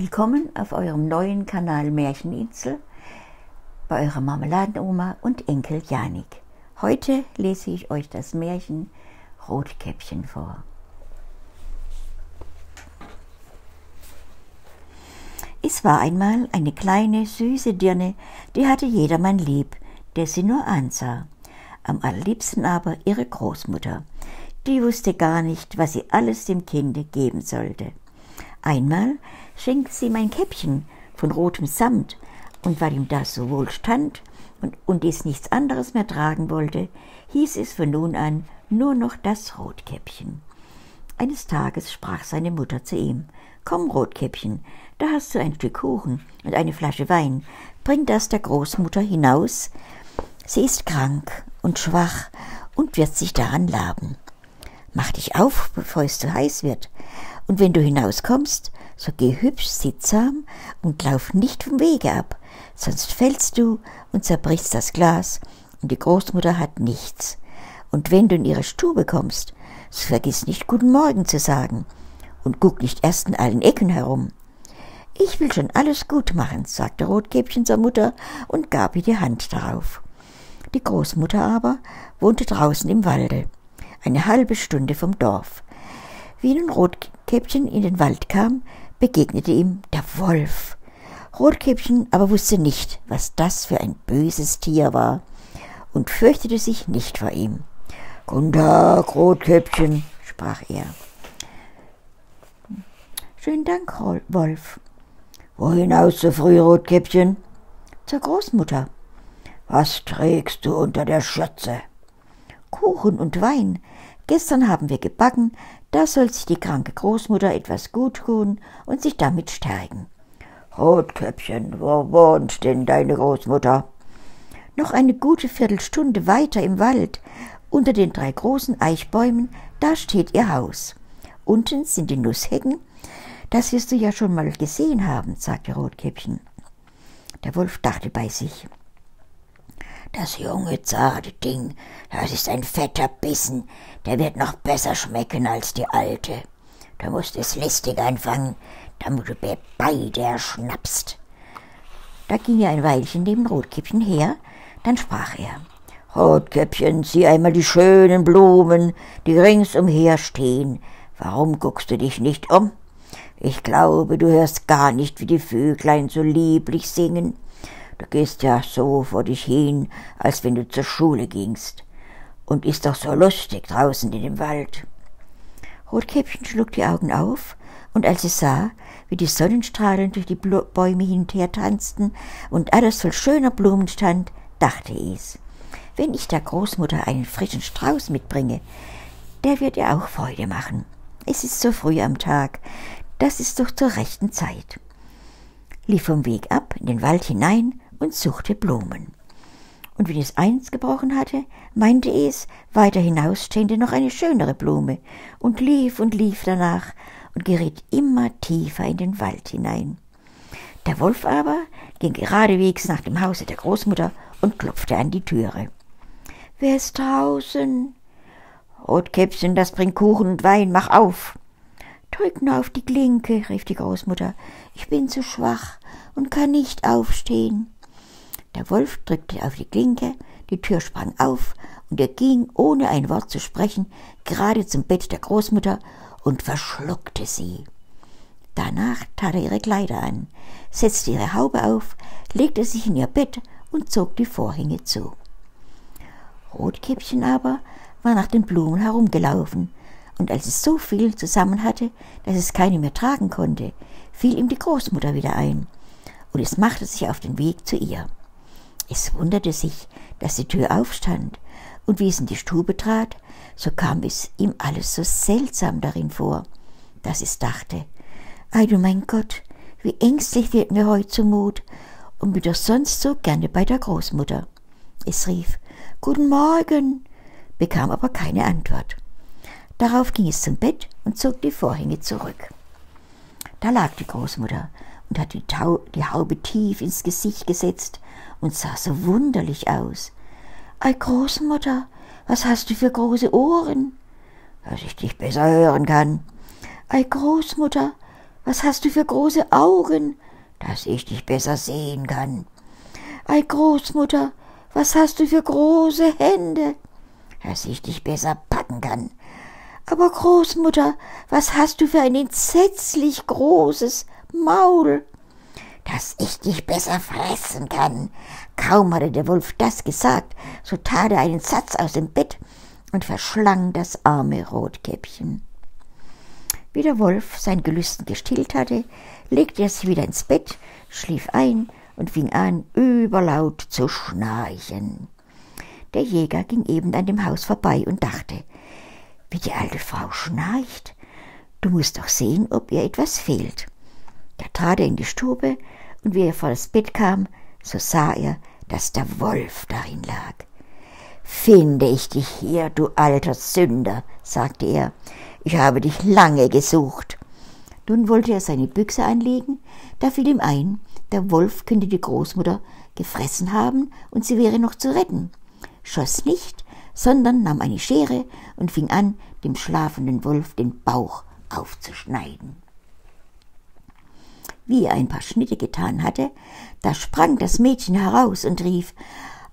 Willkommen auf eurem neuen Kanal Märcheninsel bei eurer Marmeladenoma und Enkel Janik. Heute lese ich euch das Märchen Rotkäppchen vor. Es war einmal eine kleine, süße Dirne, die hatte jedermann lieb, der sie nur ansah. Am allerliebsten aber ihre Großmutter. Die wusste gar nicht, was sie alles dem Kinde geben sollte. Einmal schenkte sie ihm ein Käppchen von rotem Samt, und weil ihm das so wohl stand und es nichts anderes mehr tragen wollte, hieß es von nun an nur noch das Rotkäppchen. Eines Tages sprach seine Mutter zu ihm: »Komm, Rotkäppchen, da hast du ein Stück Kuchen und eine Flasche Wein. Bring das der Großmutter hinaus. Sie ist krank und schwach und wird sich daran laben. Mach dich auf, bevor es zu heiß wird. Und wenn du hinauskommst, so geh hübsch sittsam und lauf nicht vom Wege ab, sonst fällst du und zerbrichst das Glas, und die Großmutter hat nichts. Und wenn du in ihre Stube kommst, so vergiss nicht, guten Morgen zu sagen, und guck nicht erst in allen Ecken herum.« »Ich will schon alles gut machen«, sagte Rotkäppchen zur Mutter und gab ihr die Hand darauf. Die Großmutter aber wohnte draußen im Walde, eine halbe Stunde vom Dorf. Wie nun Rotkäppchen in den Wald kam, begegnete ihm der Wolf. Rotkäppchen aber wusste nicht, was das für ein böses Tier war, und fürchtete sich nicht vor ihm. »Guten Tag, Rotkäppchen«, sprach er. »Schönen Dank, Wolf.« »Wohin aus so früh, Rotkäppchen?« »Zur Großmutter.« »Was trägst du unter der Schürze?« »Kuchen und Wein. Gestern haben wir gebacken, da soll sich die kranke Großmutter etwas gut tun und sich damit stärken.« »Rotkäppchen, wo wohnt denn deine Großmutter?« »Noch eine gute Viertelstunde weiter im Wald, unter den 3 großen Eichbäumen, da steht ihr Haus. Unten sind die Nusshecken, das wirst du ja schon mal gesehen haben«, sagte Rotkäppchen. Der Wolf dachte bei sich: »Das junge, zarte Ding, das ist ein fetter Bissen, der wird noch besser schmecken als die alte. Du musst es listig anfangen, damit du beide erschnappst.« Da ging er ein Weilchen neben Rotkäppchen her, dann sprach er: »Rotkäppchen, sieh einmal die schönen Blumen, die ringsumher stehen. Warum guckst du dich nicht um? Ich glaube, du hörst gar nicht, wie die Vöglein so lieblich singen. Du gehst ja so vor dich hin, als wenn du zur Schule gingst. Und ist doch so lustig draußen in dem Wald.« Rotkäppchen schlug die Augen auf, und als es sah, wie die Sonnenstrahlen durch die Bäume hin und her tanzten und alles voll schöner Blumen stand, dachte es: »Wenn ich der Großmutter einen frischen Strauß mitbringe, der wird ihr auch Freude machen. Es ist so früh am Tag, das ist doch zur rechten Zeit.« Lief vom Weg ab in den Wald hinein und suchte Blumen. Und wenn es eins gebrochen hatte, meinte es, weiter hinaus stände noch eine schönere Blume, und lief danach und geriet immer tiefer in den Wald hinein. Der Wolf aber ging geradewegs nach dem Hause der Großmutter und klopfte an die Türe. »Wer ist draußen?« »Rotkäppchen, das bringt Kuchen und Wein, mach auf!« »Drück nur auf die Klinke«, rief die Großmutter, »ich bin zu schwach und kann nicht aufstehen.« Der Wolf drückte auf die Klinke, die Tür sprang auf, und er ging, ohne ein Wort zu sprechen, gerade zum Bett der Großmutter und verschluckte sie. Danach tat er ihre Kleider an, setzte ihre Haube auf, legte sich in ihr Bett und zog die Vorhänge zu. Rotkäppchen aber war nach den Blumen herumgelaufen, und als es so viel zusammen hatte, dass es keine mehr tragen konnte, fiel ihm die Großmutter wieder ein, und es machte sich auf den Weg zu ihr. Es wunderte sich, dass die Tür aufstand, und wie es in die Stube trat, so kam es ihm alles so seltsam darin vor, dass es dachte: »Ei du mein Gott, wie ängstlich wird mir heut zumut, und bin doch sonst so gerne bei der Großmutter.« Es rief: »Guten Morgen«, bekam aber keine Antwort. Darauf ging es zum Bett und zog die Vorhänge zurück. Da lag die Großmutter und hatte die Haube tief ins Gesicht gesetzt und sah so wunderlich aus. »Ei Großmutter, was hast du für große Ohren?« »Dass ich dich besser hören kann.« »Ei Großmutter, Was hast du für große Augen, dass ich dich besser sehen kann? Ei, Großmutter, was hast du für große Hände, dass ich dich besser packen kann? Aber, Großmutter, was hast du für ein entsetzlich großes Maul, dass ich dich besser fressen kann? Kaum hatte der Wolf das gesagt, so tat er einen Satz aus dem Bett und verschlang das arme Rotkäppchen. Wie der Wolf sein Gelüsten gestillt hatte, legte er sich wieder ins Bett, schlief ein und fing an, überlaut zu schnarchen. Der Jäger ging eben an dem Haus vorbei und dachte, wie die alte Frau schnarcht, du musst doch sehen, ob ihr etwas fehlt. Da trat er in die Stube, und wie er vor das Bett kam, so sah er, dass der Wolf darin lag. »Finde ich dich hier, du alter Sünder«, sagte er, »ich habe dich lange gesucht.« Nun wollte er seine Büchse anlegen, da fiel ihm ein, der Wolf könnte die Großmutter gefressen haben und sie wäre noch zu retten. Schoss nicht, sondern nahm eine Schere und fing an, dem schlafenden Wolf den Bauch aufzuschneiden. Wie er ein paar Schnitte getan hatte, da sprang das Mädchen heraus und rief,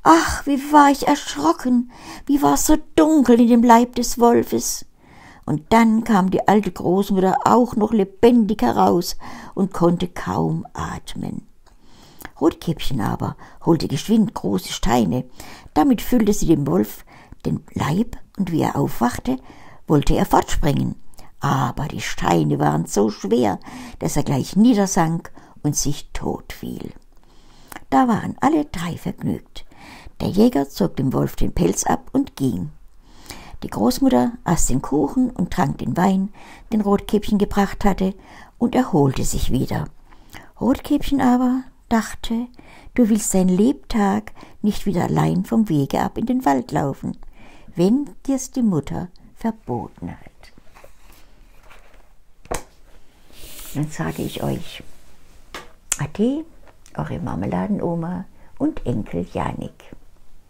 »Ach, wie war ich erschrocken! Wie war es so dunkel in dem Leib des Wolfes!« Und dann kam die alte Großmutter auch noch lebendig heraus und konnte kaum atmen. Rotkäppchen aber holte geschwind große Steine. Damit füllte sie dem Wolf den Leib, und wie er aufwachte, wollte er fortspringen. Aber die Steine waren so schwer, dass er gleich niedersank und sich tot fiel. Da waren alle drei vergnügt. Der Jäger zog dem Wolf den Pelz ab und ging. Die Großmutter aß den Kuchen und trank den Wein, den Rotkäppchen gebracht hatte, und erholte sich wieder. Rotkäppchen aber dachte, du willst dein Lebtag nicht wieder allein vom Wege ab in den Wald laufen, wenn dir's die Mutter verboten hat. Dann sage ich euch Ade, eure Marmeladenoma und Enkel Janik.